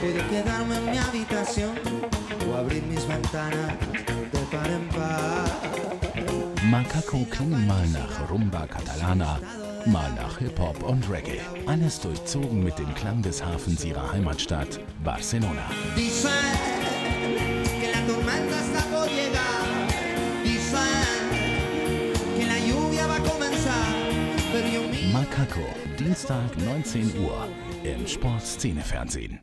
Puedo quedarme en mi habitación o abrir mis ventanas de par en par. Macaco klingt mal nach Rumba Catalana, mal nach Hip-Hop und Reggae. Alles durchzogen mit dem Klang des Hafens ihrer Heimatstadt, Barcelona. Dicen que la tormenta está por llegar. Dicen que la lluvia va a comenzar. Macaco, Dienstag 19 Uhr im SportSzene Fernsehen.